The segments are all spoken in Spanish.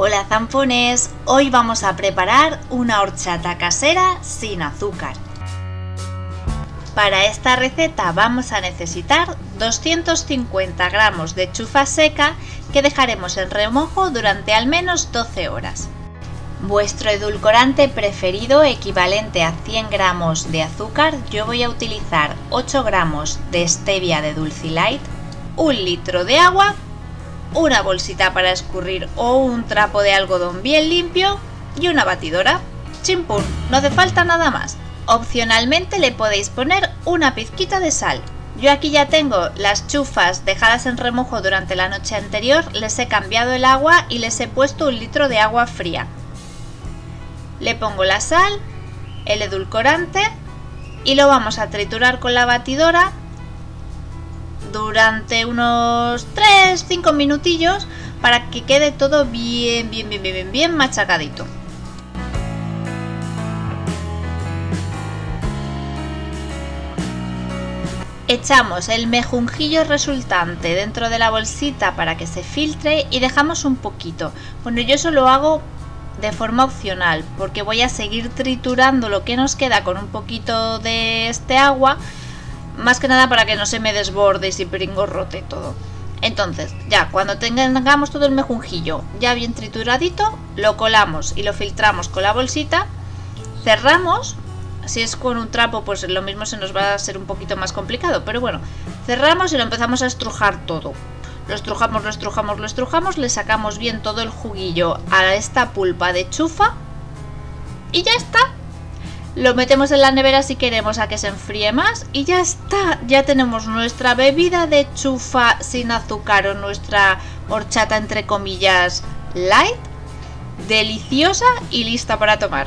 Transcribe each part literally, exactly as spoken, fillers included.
Hola zampones, hoy vamos a preparar una horchata casera sin azúcar. Para esta receta vamos a necesitar doscientos cincuenta gramos de chufa seca que dejaremos en remojo durante al menos doce horas. Vuestro edulcorante preferido equivalente a cien gramos de azúcar, yo voy a utilizar ocho gramos de stevia de Dulcilight, un litro de agua, una bolsita para escurrir o un trapo de algodón bien limpio y una batidora. ¡Chimpún! No hace falta nada más. Opcionalmente le podéis poner una pizquita de sal. Yo aquí ya tengo las chufas dejadas en remojo durante la noche anterior, les he cambiado el agua y les he puesto un litro de agua fría. Le pongo la sal, el edulcorante y lo vamos a triturar con la batidora durante unos tres a cinco minutillos para que quede todo bien, bien, bien, bien, bien machacadito. Echamos el mejunjillo resultante dentro de la bolsita para que se filtre y dejamos un poquito. Bueno, yo eso lo hago de forma opcional porque voy a seguir triturando lo que nos queda con un poquito de este agua, más que nada para que no se me desborde y se pringorrote todo. Entonces, ya cuando tengamos todo el mejunjillo ya bien trituradito, lo colamos y lo filtramos con la bolsita, cerramos. Si es con un trapo, pues lo mismo se nos va a ser un poquito más complicado, pero bueno, cerramos y lo empezamos a estrujar todo. Lo estrujamos, lo estrujamos, lo estrujamos, le sacamos bien todo el juguillo a esta pulpa de chufa y ya está. Lo metemos en la nevera si queremos a que se enfríe más y ya está. Ya tenemos nuestra bebida de chufa sin azúcar o nuestra horchata entre comillas light, deliciosa y lista para tomar.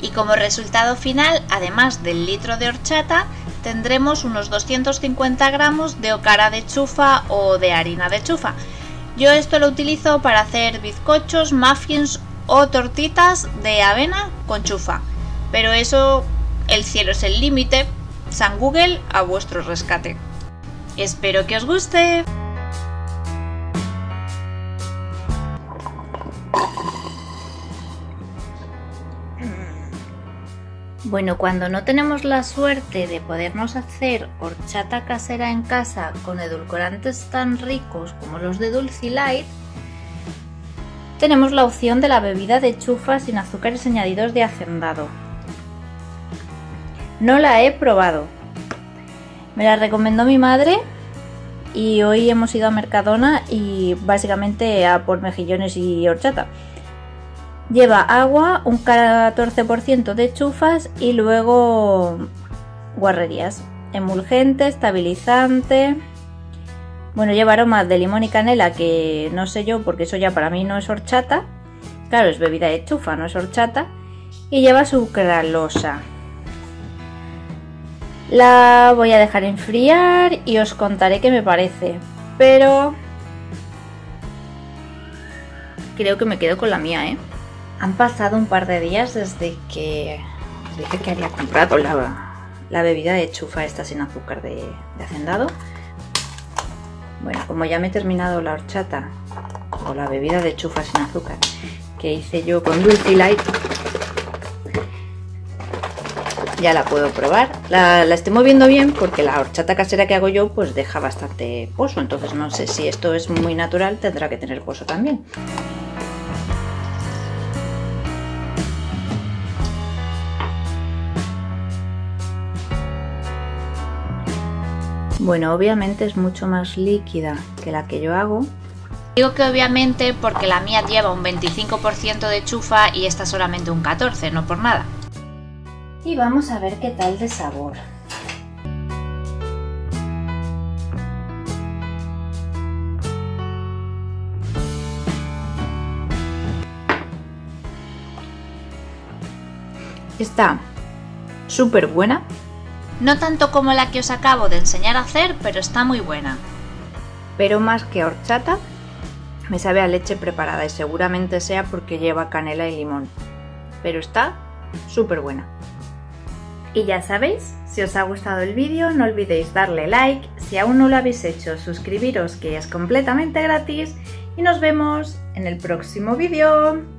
Y como resultado final, además del litro de horchata, tendremos unos doscientos cincuenta gramos de ocara de chufa o de harina de chufa. Yo esto lo utilizo para hacer bizcochos, muffins o tortitas de avena con chufa. Pero eso, el cielo es el límite. San Google a vuestro rescate. Espero que os guste. Bueno, cuando no tenemos la suerte de podernos hacer horchata casera en casa con edulcorantes tan ricos como los de Dulcilight, tenemos la opción de la bebida de chufa sin azúcares añadidos de Hacendado. No la he probado. Me la recomendó mi madre y hoy hemos ido a Mercadona y básicamente a por mejillones y horchata. Lleva agua, un catorce por ciento de chufas y luego guarrerías, emulgente, estabilizante. Bueno, lleva aromas de limón y canela que no sé yo porque eso ya para mí no es horchata. Claro, es bebida de chufa, no es horchata. Y lleva sucralosa. La voy a dejar enfriar y os contaré qué me parece, pero creo que me quedo con la mía, ¿eh? Han pasado un par de días desde que dije que había comprado la, la bebida de chufa esta sin azúcar de, de Hacendado. Bueno, como ya me he terminado la horchata o la bebida de chufa sin azúcar que hice yo con Dulcilight, ya la puedo probar. La, la estoy moviendo bien porque la horchata casera que hago yo pues deja bastante pozo, entonces no sé si esto es muy natural, tendrá que tener pozo también. Bueno, obviamente es mucho más líquida que la que yo hago. Digo que obviamente porque la mía lleva un veinticinco por ciento de chufa y esta solamente un catorce por ciento, no por nada. Y vamos a ver qué tal de sabor. Está súper buena. No tanto como la que os acabo de enseñar a hacer, pero está muy buena. Pero más que horchata, me sabe a leche preparada y seguramente sea porque lleva canela y limón. Pero está súper buena. Y ya sabéis, si os ha gustado el vídeo no olvidéis darle like, si aún no lo habéis hecho suscribiros que es completamente gratis y nos vemos en el próximo vídeo.